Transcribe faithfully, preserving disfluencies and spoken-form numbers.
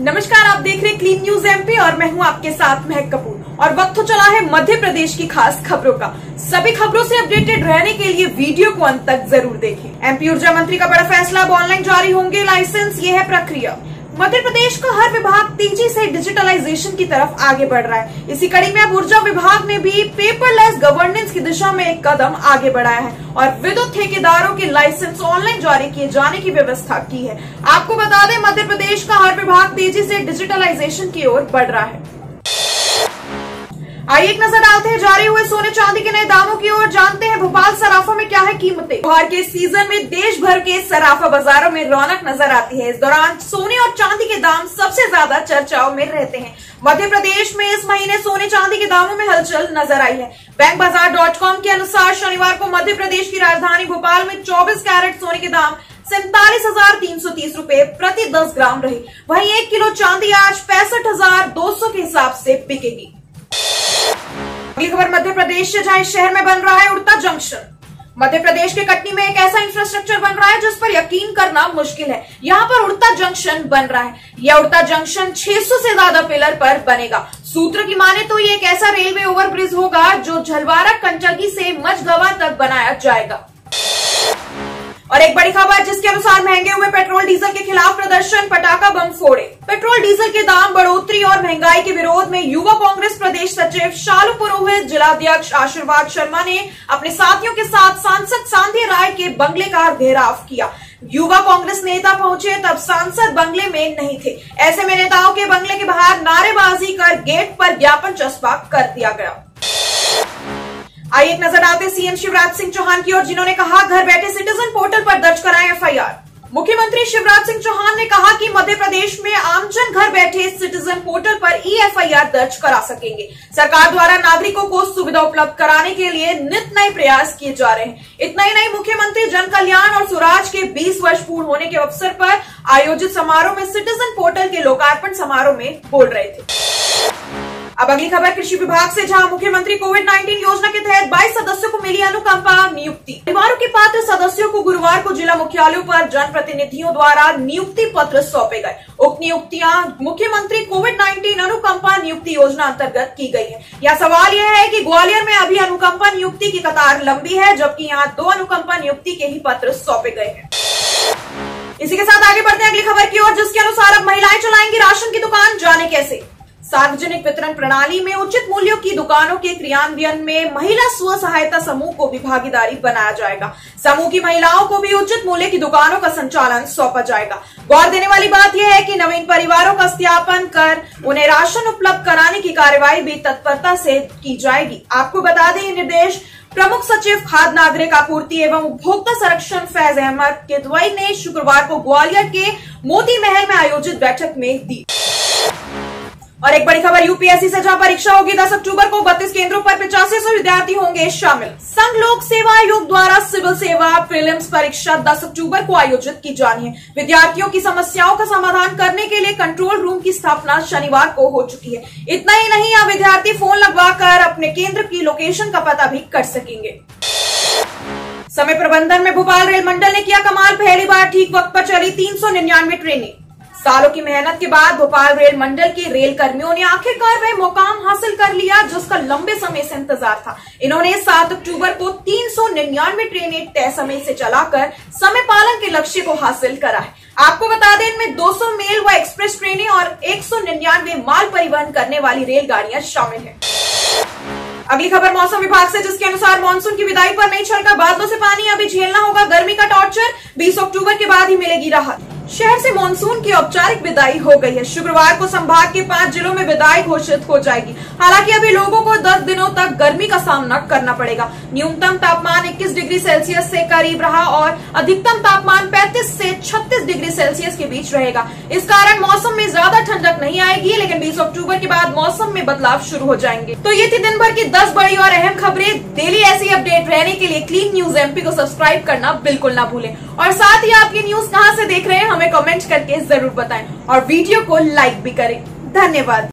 नमस्कार, आप देख रहे हैं क्लीन न्यूज एमपी और मैं हूं आपके साथ महक कपूर। और वक्त तो चला है मध्य प्रदेश की खास खबरों का। सभी खबरों से अपडेटेड रहने के लिए वीडियो को अंत तक जरूर देखें। एमपी ऊर्जा मंत्री का बड़ा फैसला, अब ऑनलाइन जारी होंगे लाइसेंस, ये है प्रक्रिया। मध्य प्रदेश का हर विभाग तेजी से डिजिटलाइजेशन की तरफ आगे बढ़ रहा है। इसी कड़ी में अब ऊर्जा विभाग ने भी पेपरलेस गवर्नेंस की दिशा में एक कदम आगे बढ़ाया है और विद्युत ठेकेदारों के लाइसेंस ऑनलाइन जारी किए जाने की व्यवस्था की है। आपको बता दें, मध्य प्रदेश का हर विभाग तेजी से डिजिटलाइजेशन की ओर बढ़ रहा है। आइए एक नजर डालते हैं जारी हुए सोने चांदी के नए दामों की ओर, जानते हैं भोपाल सराफा में क्या है कीमतें। त्योहार के सीजन में देश भर के सराफा बाजारों में रौनक नजर आती है। इस दौरान सोने और चांदी के दाम सबसे ज्यादा चर्चाओं में रहते हैं। मध्य प्रदेश में इस महीने सोने चांदी के दामों में हलचल नजर आई है। बैंक बाजार डॉट कॉम के अनुसार शनिवार को मध्य प्रदेश की राजधानी भोपाल में चौबीस कैरेट सोने के दाम सैंतालीस हजार तीन सौ तीस रूपए प्रति दस ग्राम रहे। वहीं एक किलो चांदी आज पैंसठ हजार दो सौ के हिसाब से बिकेगी। अगली खबर मध्य प्रदेश से, जहां शहर में बन रहा है उड़ता जंक्शन। मध्य प्रदेश के कटनी में एक ऐसा इंफ्रास्ट्रक्चर बन रहा है जिस पर यकीन करना मुश्किल है। यहां पर उड़ता जंक्शन बन रहा है। यह उड़ता जंक्शन छह सौ से ज्यादा पिलर पर बनेगा। सूत्र की माने तो ये एक ऐसा रेलवे ओवरब्रिज होगा जो झलवारा कंचकी से मझगवा तक बनाया जाएगा। और एक बड़ी खबर जिसके अनुसार महंगे हुए पेट्रोल डीजल के खिलाफ प्रदर्शन, पटाखा बम फोड़े। पेट्रोल डीजल के दाम बढ़ोतरी और महंगाई के विरोध में युवा कांग्रेस प्रदेश सचिव शालू पुरोहित, जिलाध्यक्ष आशीर्वाद शर्मा ने अपने साथियों के साथ सांसद सांधी राय के बंगले का घेराव किया। युवा कांग्रेस नेता पहुंचे तब सांसद बंगले में नहीं थे। ऐसे में नेताओं के बंगले के बाहर नारेबाजी कर गेट पर ज्ञापन चस्पा कर दिया गया। आइए एक नजर डालते सीएम शिवराज सिंह चौहान की ओर, जिन्होंने कहा घर बैठे सिटीजन पोर्टल पर दर्ज कराएं एफ आई आर। मुख्यमंत्री शिवराज सिंह चौहान ने कहा कि मध्य प्रदेश में आमजन घर बैठे सिटीजन पोर्टल पर ई एफ आई आर दर्ज करा सकेंगे। सरकार द्वारा नागरिकों को सुविधा उपलब्ध कराने के लिए नित नए प्रयास किए जा रहे हैं। इतना ही नहीं, मुख्यमंत्री जन कल्याण और स्वराज के बीस वर्ष पूर्ण होने के अवसर पर आयोजित समारोह में सिटीजन पोर्टल के लोकार्पण समारोह में बोल रहे थे। अब अगली खबर कृषि विभाग से, जहां मुख्यमंत्री कोविड नाइन्टीन योजना के तहत बाईस सदस्यों को मिली अनुकंपा नियुक्ति। परिवारों के पात्र सदस्यों को गुरुवार को जिला मुख्यालयों पर जनप्रतिनिधियों द्वारा नियुक्ति पत्र सौंपे गए। उक्त नियुक्तियां मुख्यमंत्री कोविड नाइन्टीन अनुकंपा नियुक्ति योजना अंतर्गत की गई है। यह सवाल यह है कि ग्वालियर में अभी अनुकंपा नियुक्ति की कतार लंबी है, जबकि यहाँ दो अनुकंपा नियुक्ति के ही पत्र सौंपे गए हैं। इसी के साथ आगे बढ़ते हैं अगली खबर की ओर, जिसके अनुसार अब महिलाएं चलाएंगी राशन की दुकान, जाने कैसे। सार्वजनिक वितरण प्रणाली में उचित मूल्यों की दुकानों के क्रियान्वयन में महिला स्व सहायता समूह को भी भागीदारी बनाया जाएगा। समूह की महिलाओं को भी उचित मूल्य की दुकानों का संचालन सौंपा जाएगा। गौर देने वाली बात यह है कि नवीन परिवारों का सत्यापन कर उन्हें राशन उपलब्ध कराने की कार्यवाही भी तत्परता से की जाएगी। आपको बता दें, निर्देश प्रमुख सचिव खाद्य नागरिक आपूर्ति एवं उपभोक्ता संरक्षण फैज अहमद केतवई ने शुक्रवार को ग्वालियर के मोती महल में आयोजित बैठक में दी। और एक बड़ी खबर यू पी एस सी से, जहां परीक्षा होगी दस अक्टूबर को। बत्तीस केंद्रों पर पचासी सौ विद्यार्थी होंगे शामिल। संघ लोक सेवा आयोग द्वारा सिविल सेवा प्रीलिम्स परीक्षा दस अक्टूबर को आयोजित की जानी है। विद्यार्थियों की समस्याओं का समाधान करने के लिए कंट्रोल रूम की स्थापना शनिवार को हो चुकी है। इतना ही नहीं, यहाँ विद्यार्थी फोन लगवाकर अपने केंद्र की लोकेशन का पता भी कर सकेंगे। समय प्रबंधन में भोपाल रेल मंडल ने किया कमाल, पहली बार ठीक वक्त पर चली तीन सौ निन्यानवे ट्रेनें। सालों की मेहनत के बाद भोपाल रेल मंडल के रेल कर्मियों ने आखिरकार वह मुकाम हासिल कर लिया जिसका लंबे समय से इंतजार था। इन्होंने सात अक्टूबर को तीन सौ निन्यानवे ट्रेनें तय समय से चलाकर समय पालन के लक्ष्य को हासिल करा है। आपको बता दें, इनमें दो सौ मेल व एक्सप्रेस ट्रेनें और एक सौ निन्यानवे माल परिवहन करने वाली रेलगाड़ियां शामिल है। अगली खबर मौसम विभाग से, जिसके अनुसार मानसून की विदाई पर नहीं छलका बादलों से पानी, अभी झेलना होगा गर्मी का टॉर्चर। बीस अक्टूबर के बाद ही मिलेगी राहत। शहर से मानसून की औपचारिक विदाई हो गई है। शुक्रवार को संभाग के पांच जिलों में विदाई घोषित हो जाएगी। हालांकि अभी लोगों को दस दिनों तक गर्मी का सामना करना पड़ेगा। न्यूनतम तापमान इक्कीस डिग्री सेल्सियस से करीब रहा और अधिकतम तापमान पैंतीस से छत्तीस डिग्री सेल्सियस के बीच रहेगा। इस कारण मौसम में ज्यादा ठंडक नहीं आएगी, लेकिन बीस अक्टूबर के बाद मौसम में बदलाव शुरू हो जाएंगे। तो ये थी दिन भर की दस बड़ी और अहम खबरें। डेली ऐसी अपडेट रहने के लिए क्लीन न्यूज एमपी को सब्सक्राइब करना बिल्कुल ना भूलें। और साथ ही आपकी न्यूज कहाँ से देख रहे हैं, हमें कमेंट करके जरूर बताएं और वीडियो को लाइक भी करें। धन्यवाद।